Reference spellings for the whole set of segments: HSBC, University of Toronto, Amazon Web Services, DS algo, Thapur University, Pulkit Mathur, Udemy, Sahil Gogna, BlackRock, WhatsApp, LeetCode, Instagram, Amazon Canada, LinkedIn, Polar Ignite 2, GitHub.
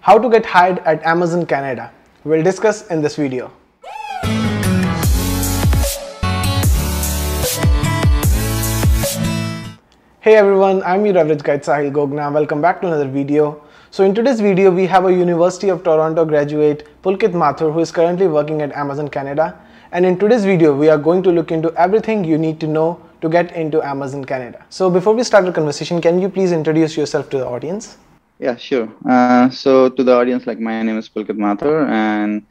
How to get hired at Amazon Canada. We'll discuss in this video. Hey everyone, I'm your average guide Sahil Gogna. Welcome back to another video. So in today's video, we have a University of Toronto graduate, Pulkit Mathur, who is currently working at Amazon Canada. And in today's video, we are going to look into everything you need to know to get into Amazon Canada. So before we start the conversation, can you please introduce yourself to the audience? Yeah, sure. So to the audience, like, my name is Pulkit Mathur, and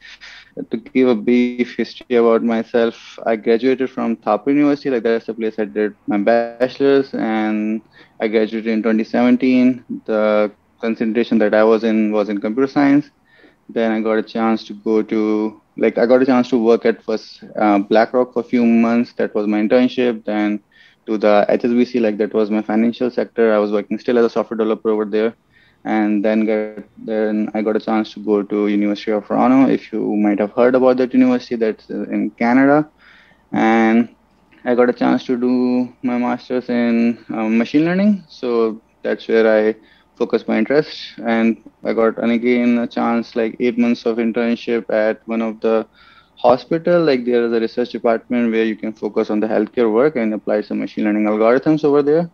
to give a brief history about myself, I graduated from Thapur University. Like, that's the place I did my bachelor's, and I graduated in 2017. The concentration that I was in computer science. Then I got a chance to go to, like, I got a chance to work at first BlackRock for a few months. That was my internship. Then to the HSBC, like, that was my financial sector. I was working still as a software developer over there. And then I got a chance to go to University of Toronto. If you might have heard about that university, that's in Canada. And I got a chance to do my master's in machine learning. So that's where I focused my interest. And I got, and again, a chance, like, 8 months of internship at one of the hospital. Like, there is a research department where you can focus on the healthcare work and apply some machine learning algorithms over there.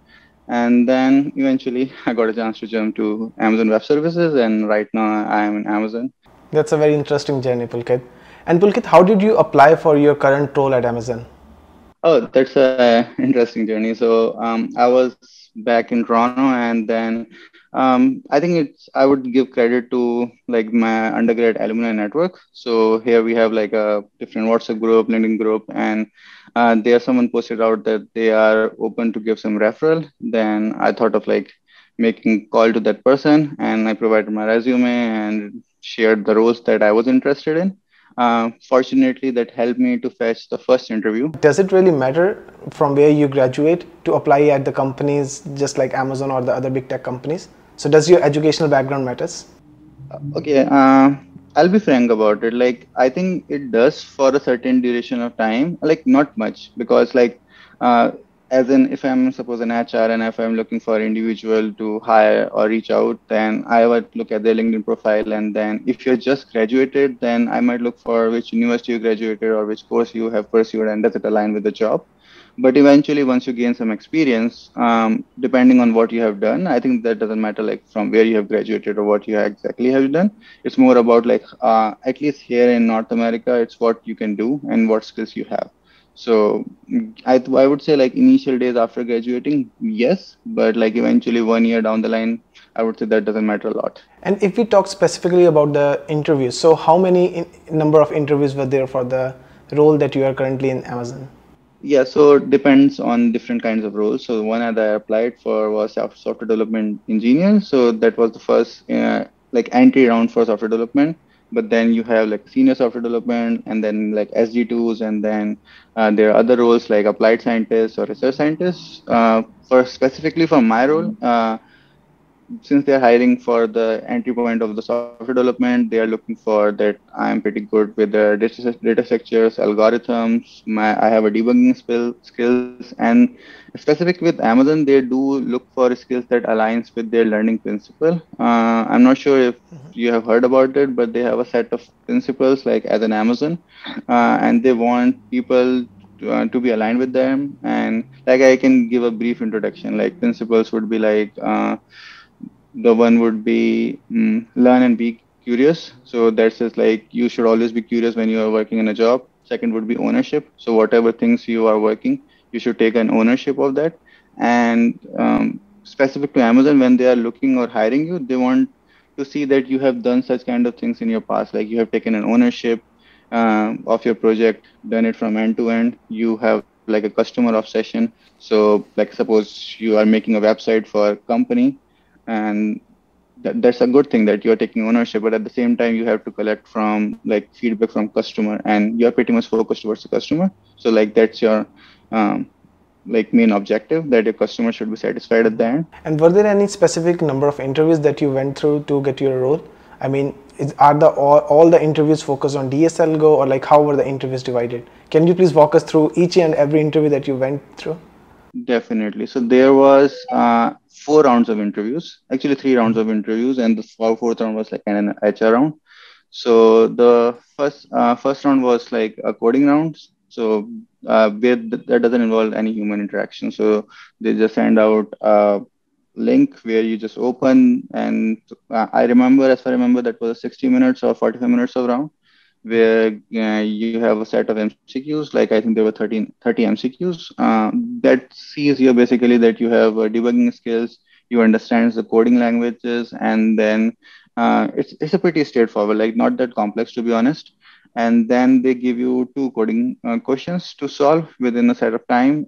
And then eventually I got a chance to jump to Amazon Web Services, and right now I am in Amazon. That's a very interesting journey, Pulkit. And Pulkit, how did you apply for your current role at Amazon? Oh, that's an interesting journey. So I was back in Toronto, and then I think I would give credit to, like, my undergrad alumni network. So here we have, like, a different WhatsApp group, LinkedIn group, and there someone posted out that they are open to give some referral. Then I thought of, like, making call to that person, and I provided my resume and shared the roles that I was interested in. Fortunately, that helped me to fetch the first interview. Does it really matter from where you graduate to apply at the companies just like Amazon or the other big tech companies? So does your educational background matters? Okay, I'll be frank about it. Like, I think it does for a certain duration of time, like, not much, because, like, as in, if I'm, suppose, an HR, and if I'm looking for an individual to hire or reach out, then I would look at their LinkedIn profile. And then if you're just graduated, then I might look for which university you graduated or which course you have pursued, and does it align with the job. But eventually, once you gain some experience, depending on what you have done, I think that doesn't matter, like, from where you have graduated or what you exactly have done. It's more about, like, at least here in North America, it's what you can do and what skills you have. So I would say, like, initial days after graduating, yes, but, like, eventually 1 year down the line, I would say that doesn't matter a lot. And if we talk specifically about the interviews, so how many number of interviews were there for the role that you are currently in Amazon? Yeah, so it depends on different kinds of roles. So one that I applied for was software development engineer. So that was the first like, entry round for software development. But then you have, like, senior software development, and then, like, SG2s, and then there are other roles like applied scientists or research scientists. For specifically for my role, since they're hiring for the entry point of the software development, they are looking for that I'm pretty good with the data structures, algorithms, I have a debugging skills, and specific with Amazon, they do look for skills that aligns with their learning principle. I'm not sure if you have heard about it, but they have a set of principles, like, as an Amazon, and they want people to be aligned with them. And, like, I can give a brief introduction, like, principles would be, like, the one would be learn and be curious. So that says, like, you should always be curious when you are working in a job. Second would be ownership. So whatever things you are working, you should take an ownership of that. And specific to Amazon, when they are looking or hiring you, they want to see that you have done such kind of things in your past. Like, you have taken an ownership of your project, done it from end to end. You have, like, a customer obsession. So, like, suppose you are making a website for a company, and that's a good thing that you're taking ownership, but at the same time you have to collect from, like, feedback from customer, and you're pretty much focused towards the customer. So, like, that's your like, main objective, that your customer should be satisfied at the end. And were there any specific number of interviews that you went through to get your role? I mean, are the all the interviews focused on DSLGO, or, like, how were the interviews divided? Can you please walk us through each and every interview that you went through? Definitely. So there was 4 rounds of interviews, actually 3 rounds of interviews, and the fourth round was like an HR round. So the first round was like a coding round. So that doesn't involve any human interaction. So they just send out a link where you just open. And as I remember, that was 60 minutes or 45 minutes of round, where you have a set of MCQs, like I think there were 30 MCQs. That sees here basically that you have debugging skills, you understand the coding languages, and then it's a pretty straightforward, like not that complex to be honest. And then they give you 2 coding questions to solve within a set of time.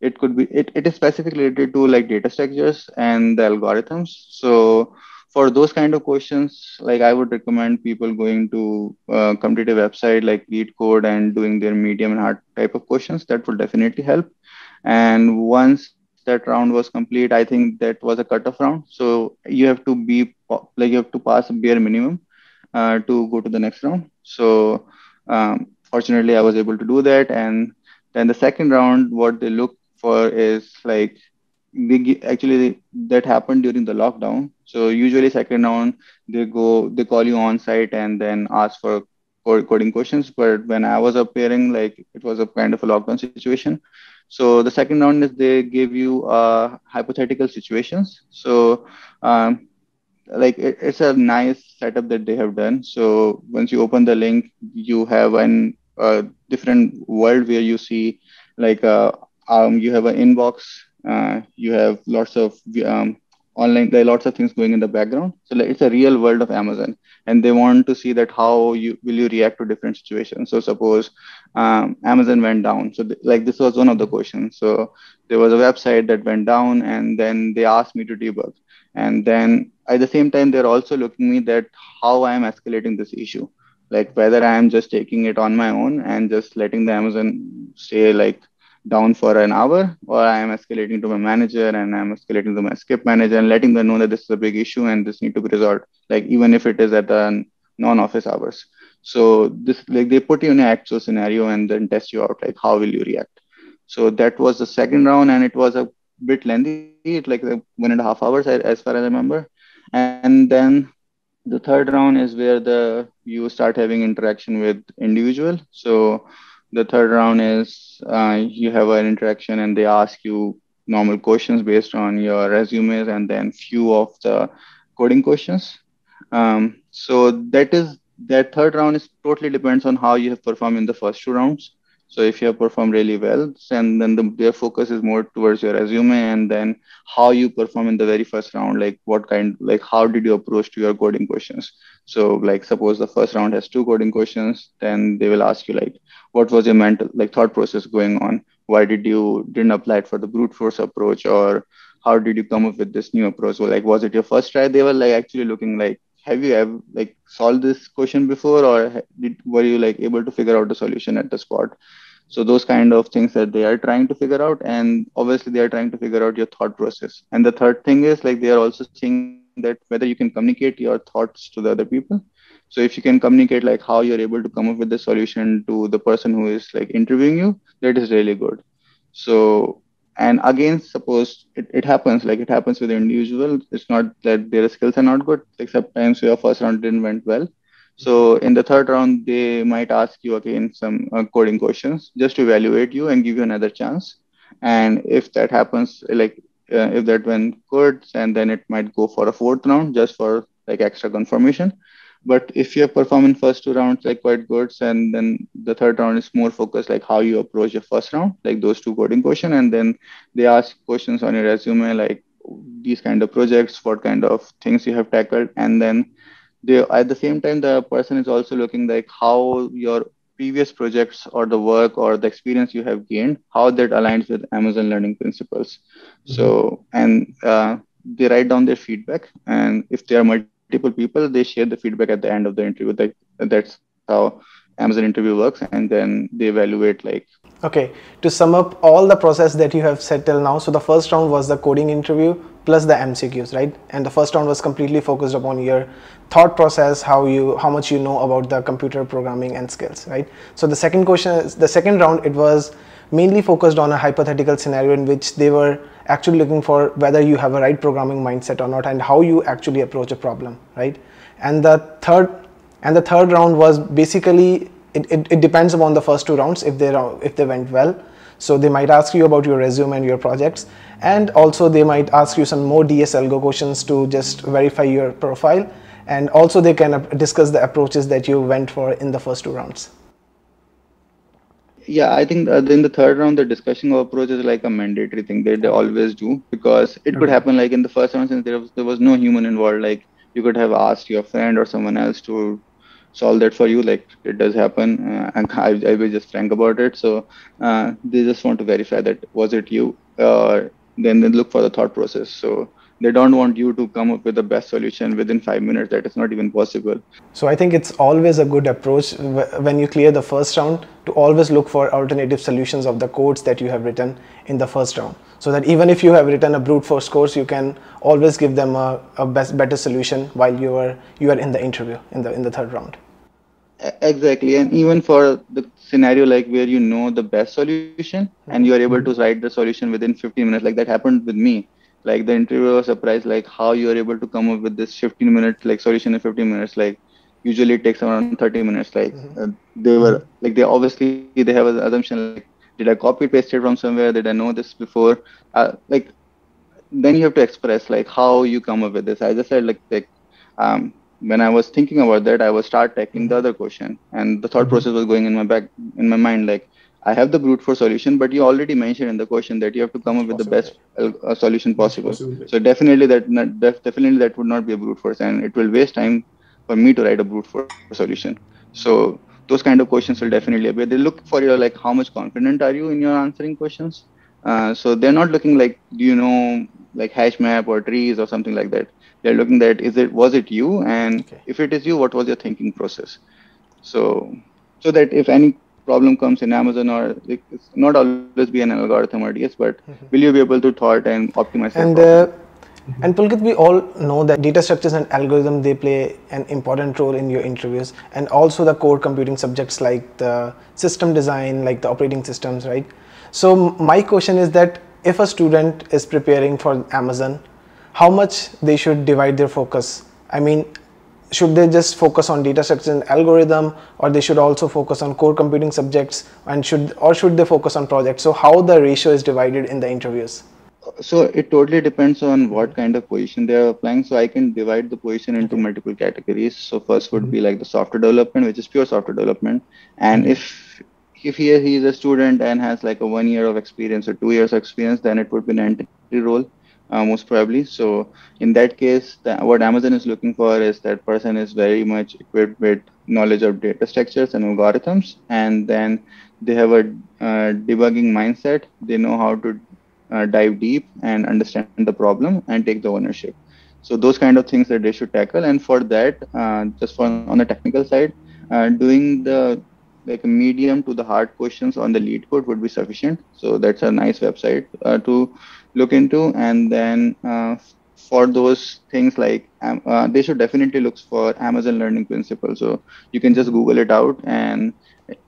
It is specifically related to like data structures and the algorithms. So for those kind of questions, like I would recommend people going to a competitive website like LeetCode and doing their medium and hard type of questions. That will definitely help. And once that round was complete, I think that was a cutoff round. So you have to be like, you have to pass a bare minimum to go to the next round. So fortunately, I was able to do that. And then the second round, what they look for is like, actually that happened during the lockdown. So usually second round, they call you on site and then ask for coding questions. But when I was appearing, like it was a kind of a lockdown situation. So the second round is they give you hypothetical situations. So like it's a nice setup that they have done. So once you open the link, you have a different world where you see like you have an inbox. You have lots of online, there are lots of things going in the background. So like, it's a real world of Amazon, and they want to see that how will you react to different situations. So suppose Amazon went down. So like this was one of the questions. So there was a website that went down, and then they asked me to debug. And then at the same time, they're also looking at me that how I'm escalating this issue, like whether I'm just taking it on my own and just letting the Amazon stay like down for an hour, or I am escalating to my manager and I'm escalating to my skip manager and letting them know that this is a big issue and this need to be resolved, like even if it is at the non-office hours. So this, like they put you in an actual scenario and then test you out, like how will you react? So that was the second round, and it was a bit lengthy, like 1.5 hours as far as I remember. And then the third round is where you start having interaction with individual. So the third round is you have an interaction and they ask you normal questions based on your resumes and then few of the coding questions. So that third round is totally depends on how you have performed in the first 2 rounds. So if you have performed really well, and then their focus is more towards your resume and then how you perform in the very first round, like how did you approach to your coding questions? So like, suppose the first round has 2 coding questions, then they will ask you like, what was your mental, like thought process going on? Why did didn't apply it for the brute force approach? Or how did you come up with this new approach? So like, was it your first try? They were like actually looking like, have you ever like solved this question before, or were you like able to figure out the solution at the spot? So those kind of things that they are trying to figure out, and obviously they are trying to figure out your thought process. And the third thing is like they are also seeing that whether you can communicate your thoughts to the other people. So if you can communicate like how you're able to come up with the solution to the person who is like interviewing you, that is really good. So, and again, suppose it happens with the individual. It's not that their skills are not good, except times your first round didn't went well. So in the third round, they might ask you again some coding questions just to evaluate you and give you another chance. And if that happens, like if that went good, and then it might go for a fourth round just for like extra confirmation. But if you have performed in first 2 rounds like quite good, and then the third round is more focused like how you approach your first round, like those 2 coding questions, and then they ask questions on your resume, like these kind of projects, what kind of things you have tackled, and then they at the same time the person is also looking like how your previous projects or the work or the experience you have gained, how that aligns with Amazon learning principles. So and they write down their feedback, and if they are multiple people, they share the feedback at the end of the interview. That's how Amazon interview works, and then they evaluate like. Okay, to sum up all the process that you have said till now, so the first round was the coding interview plus the MCQs, right? And the first round was completely focused upon your thought process, how much you know about the computer programming and skills, right? So the second round, it was mainly focused on a hypothetical scenario in which they were actually looking for whether you have a right programming mindset or not and how you actually approach a problem, right? And the third round was basically, it depends upon the first two rounds if they went well. So they might ask you about your resume and your projects, and also they might ask you some more DSLGO questions to just verify your profile, and also they can discuss the approaches that you went for in the first two rounds. Yeah, I think in the third round, the discussion approach is like a mandatory thing that they always do, because it could happen like in the first round, since there was no human involved, like you could have asked your friend or someone else to solve that for you. Like it does happen, and I will just frank about it. So they just want to verify that was it you, then they look for the thought process. So they don't want you to come up with the best solution within 5 minutes. That is not even possible. So I think it's always a good approach when you clear the first round to always look for alternative solutions of the codes that you have written in the first round, so that even if you have written a brute force course, you can always give them a better solution while you are in the interview in the third round. Exactly. And even for the scenario like where you know the best solution and you are able to write the solution within 15 minutes, like that happened with me. Like the interviewer was surprised, like how you are able to come up with this 15-minute like solution in 15 minutes. Like usually it takes around 30 minutes. Like they have an assumption like, did I copy paste it from somewhere? Did I know this before? Like then you have to express like how you come up with this. I just said like when I was thinking about that, I was start tackling the other question, and the thought process was going in my mind like, I have the brute force solution, but you already mentioned in the question that you have to come up with the best solution possible. So definitely that would not be a brute force, and it will waste time for me to write a brute force solution. So those kind of questions will definitely appear. They look for your like how much confident are you in your answering questions. So they're not looking like, do you know like hash map or trees or something like that. They're looking that was it you, and if it is you, what was your thinking process? So that if any problem comes in Amazon, or it's not always be an algorithm or DS, but will you be able to thought and optimize that problem? And Pulkit, we all know that data structures and algorithms, they play an important role in your interviews, and also the core computing subjects like the system design, like the operating systems, right? So my question is that if a student is preparing for Amazon, how much they should divide their focus? I mean, should they just focus on data structures and algorithm, or they should also focus on core computing subjects, and should they focus on projects? So how the ratio is divided in the interviews? So it totally depends on what kind of position they are applying. So I can divide the position into multiple categories. So first would be like the software development, which is pure software development. And if he is a student and has like a 1 year of experience or 2 years of experience, then it would be an entry role. Most probably. So in that case, what Amazon is looking for is that person is very much equipped with knowledge of data structures and algorithms, and then they have a debugging mindset. They know how to dive deep and understand the problem and take the ownership. So those kind of things that they should tackle. And for that, on the technical side, doing the like medium to the hard questions on the LeetCode would be sufficient. So that's a nice website to look into. And then for those things like they should definitely look for Amazon Learning Principles. So you can just Google it out, and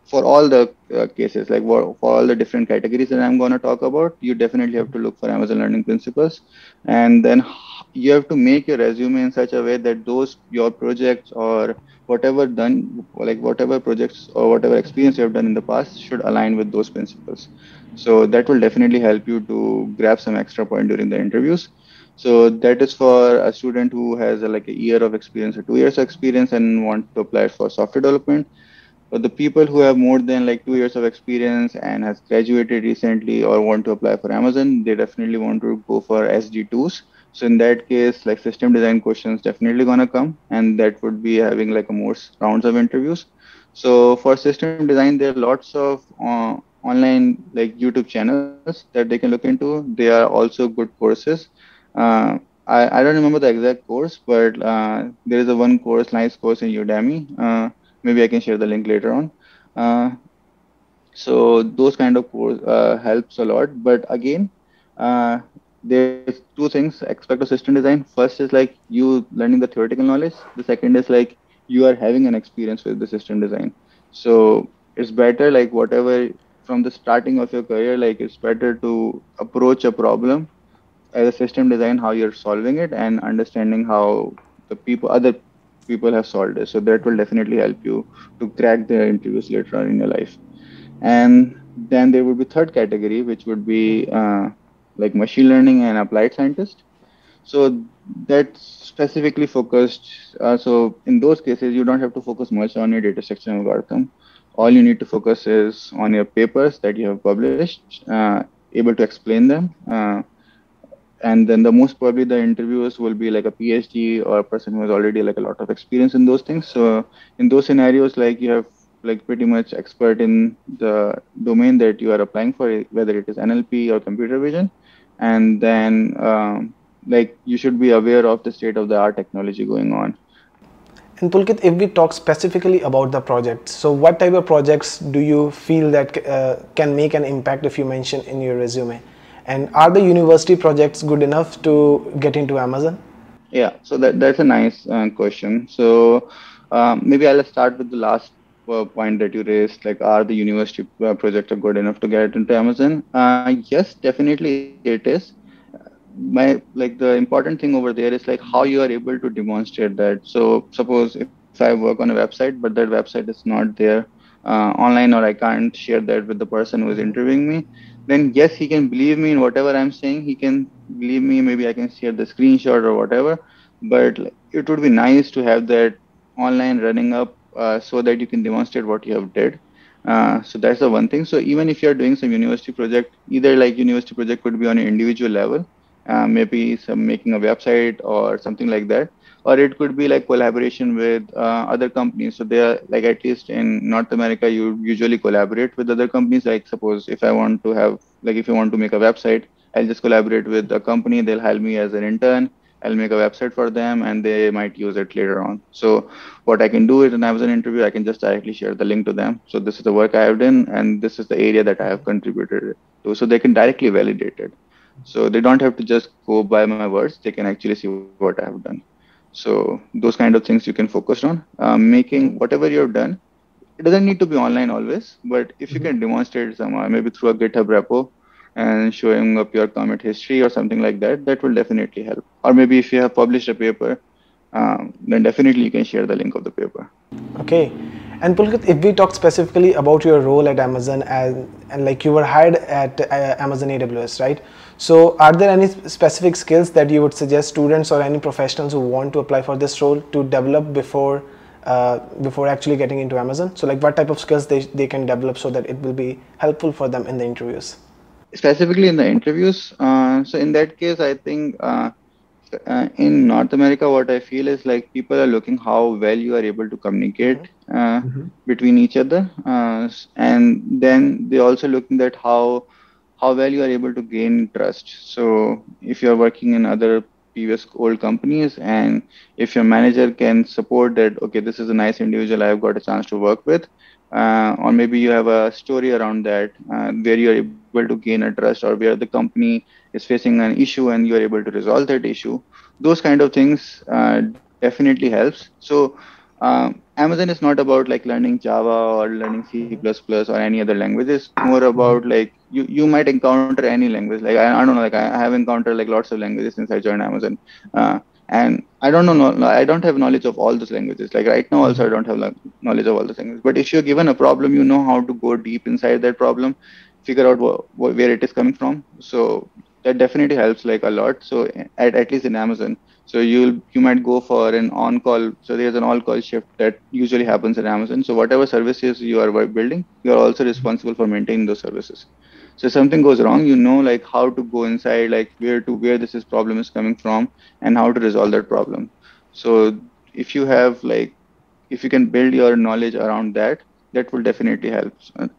for all the cases, like for all the different categories that I'm going to talk about, you definitely have to look for Amazon Learning Principles. And then you have to make your resume in such a way that your projects or whatever projects or whatever experience you have done in the past should align with those principles. So that will definitely help you to grab some extra point during the interviews. So that is for a student who has like a year of experience or 2 years of experience and want to apply for software development. But the people who have more than like 2 years of experience and has graduated recently or want to apply for Amazon, they definitely want to go for SG2s. So in that case, like system design questions definitely gonna come, and that would be having like a more rounds of interviews. So for system design, there are lots of online like YouTube channels that they can look into. They are also good courses. I don't remember the exact course, but there is nice course in Udemy. Maybe I can share the link later on. So those kind of course helps a lot. But again, there's two things expect of system design. First is like you learning the theoretical knowledge. The second is like you are having an experience with the system design. So it's better like whatever from the starting of your career, like it's better to approach a problem as a system design, how you're solving it and understanding how the people, other people have solved it. So that will definitely help you to crack the interviews later on in your life. And then there would be third category, which would be like machine learning and applied scientist. So that's specifically focused. So in those cases, you don't have to focus much on your data structure algorithm. All you need to focus is on your papers that you have published, able to explain them. And then the most probably the interviewers will be like a PhD or a person who has already like a lot of experience in those things. So in those scenarios, like you have like pretty much expert in the domain that you are applying for, whether it is NLP or computer vision. And then like you should be aware of the state of the art technology going on. And Pulkit, if we talk specifically about the projects, so what type of projects do you feel that can make an impact if you mention in your resume? And are the university projects good enough to get into Amazon? Yeah, so that's a nice question. So maybe I'll start with the last point that you raised, like are the university projects good enough to get into Amazon? Yes, definitely it is. The important thing over there is like how you are able to demonstrate that. So suppose if I work on a website, but that website is not there online, or I can't share that with the person who is interviewing me, then yes, he can believe me in whatever I'm saying. He can believe me. Maybe I can share the screenshot or whatever, but it would be nice to have that online running up so that you can demonstrate what you have did. So that's the one thing. So even if you're doing some university project, either like university project could be on an individual level, maybe some making a website or something like that, or it could be like collaboration with other companies. So they are like, at least in North America, you usually collaborate with other companies. Like suppose if I want to have, like if you want to make a website, I'll just collaborate with a company. They'll hire me as an intern. I'll make a website for them and they might use it later on. So what I can do is an Amazon interview, I can just directly share the link to them. So this is the work I have done and this is the area that I have contributed to. So they can directly validate it. So they don't have to just go by my words. They can actually see what I have done. So those kind of things you can focus on. Making whatever you have done, it doesn't need to be online always, but if you can demonstrate somewhere, maybe through a GitHub repo, and showing up your comment history or something like that, that will definitely help. Or maybe if you have published a paper, then definitely you can share the link of the paper. Okay. And Pulkit, if we talk specifically about your role at Amazon, and like you were hired at Amazon AWS, right? So are there any specific skills that you would suggest students or any professionals who want to apply for this role to develop before actually getting into Amazon? So like what type of skills they can develop so that it will be helpful for them in the interviews? Specifically in the interviews, so in that case, I think in North America, what I feel is like people are looking how well you are able to communicate between each other, and then they also looking at how well you are able to gain trust. So if you are working in other previous old companies, and if your manager can support that, okay, this is a nice individual I've got a chance to work with. Or maybe you have a story around that where you are able to gain a trust or where the company is facing an issue and you are able to resolve that issue. Those kind of things definitely helps. So Amazon is not about like learning Java or learning C++ or any other languages. More about like you might encounter any language. Like I don't know, like I have encountered like lots of languages since I joined Amazon. And I don't know, I don't have knowledge of all those languages. Like right now also I don't have like knowledge of all those languages. But if you're given a problem, you know how to go deep inside that problem, figure out where it is coming from. So that definitely helps like a lot. So at least in Amazon. So you might go for an on-call. So there's an on-call shift that usually happens in Amazon. So whatever services you are building, you are also responsible for maintaining those services. So if something goes wrong, you know like how to go inside, like where this problem is coming from and how to resolve that problem. So if you have like, if you can build your knowledge around that, that will definitely help.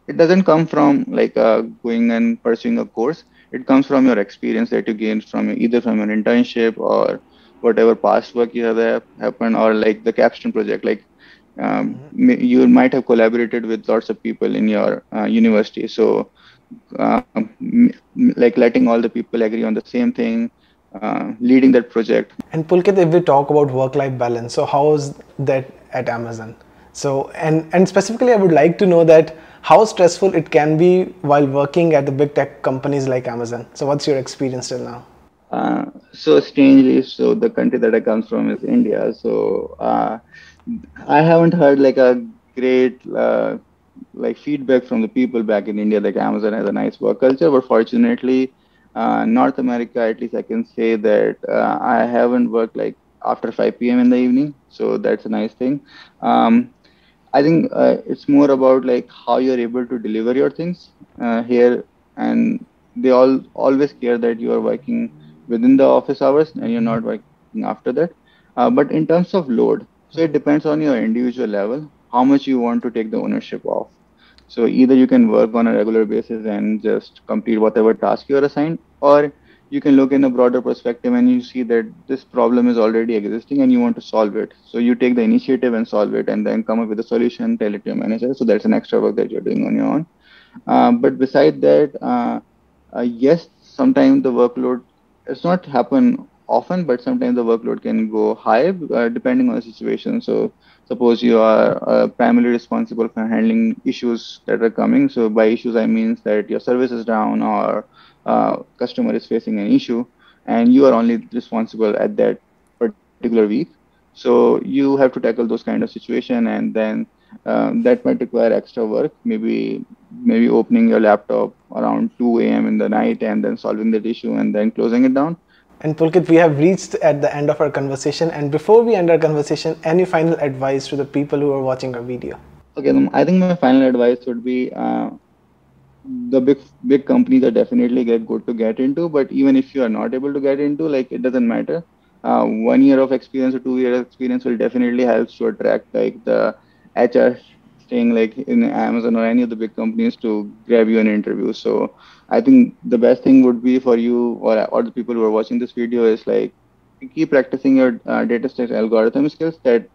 It doesn't come from like going and pursuing a course. It comes from your experience that you gain from either from an internship or whatever past work you have happened, or like the capstone project, like you might have collaborated with lots of people in your university. So like letting all the people agree on the same thing, leading that project. And Pulkit, if we talk about work-life balance, so how is that at Amazon? So, and specifically, I would like to know that how stressful it can be while working at the big tech companies like Amazon. So what's your experience till now? So strangely, so the country that I come from is India. So I haven't heard like a great like feedback from the people back in India, like Amazon has a nice work culture, but fortunately, North America, at least I can say that I haven't worked like after 5 p.m. in the evening. So that's a nice thing. I think it's more about like how you're able to deliver your things here. And they always care that you are working within the office hours and you're not working after that. But in terms of load, so it depends on your individual level, how much you want to take the ownership of. So either you can work on a regular basis and just complete whatever task you are assigned, or you can look in a broader perspective and you see that this problem is already existing and you want to solve it. So you take the initiative and solve it and then come up with a solution, tell it to your manager. So that's an extra work that you're doing on your own. But beside that, yes, sometimes the workload, it's not happen often, but sometimes the workload can go high depending on the situation. So suppose you are primarily responsible for handling issues that are coming. So by issues, I mean that your service is down or customer is facing an issue and you are only responsible at that particular week. So you have to tackle those kind of situation, and then that might require extra work, maybe opening your laptop around 2 a.m. in the night and then solving that issue and then closing it down. And Pulkit, we have reached at the end of our conversation. And before we end our conversation, any final advice to the people who are watching our video? Okay, I think my final advice would be the big companies are definitely good to get into. But even if you are not able to get into, like, it doesn't matter. 1 year of experience or 2 years of experience will definitely help to attract like the HR thing, like in Amazon or any of the big companies, to grab you an interview. So I think the best thing would be for you or the people who are watching this video is like keep practicing your data science algorithm skills that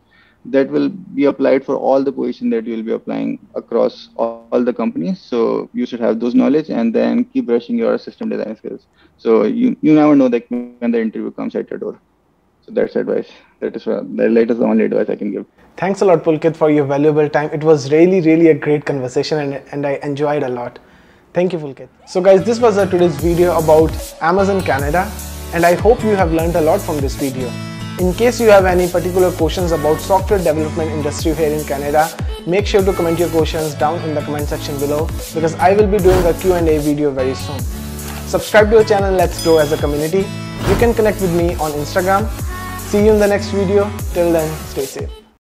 will be applied for all the positions that you will be applying across all the companies. So you should have those knowledge and then keep brushing your system design skills. So you never know that when the interview comes at your door. So that's advice. That is the only advice I can give. Thanks a lot, Pulkit, for your valuable time. It was really, really a great conversation and I enjoyed a lot. Thank you, Pulkit. So guys, this was today's video about Amazon Canada, and I hope you have learned a lot from this video. In case you have any particular questions about software development industry here in Canada, make sure to comment your questions down in the comment section below, because I will be doing a Q&A video very soon. Subscribe to our channel, let's grow as a community. You can connect with me on Instagram. See you in the next video. Till then, stay safe.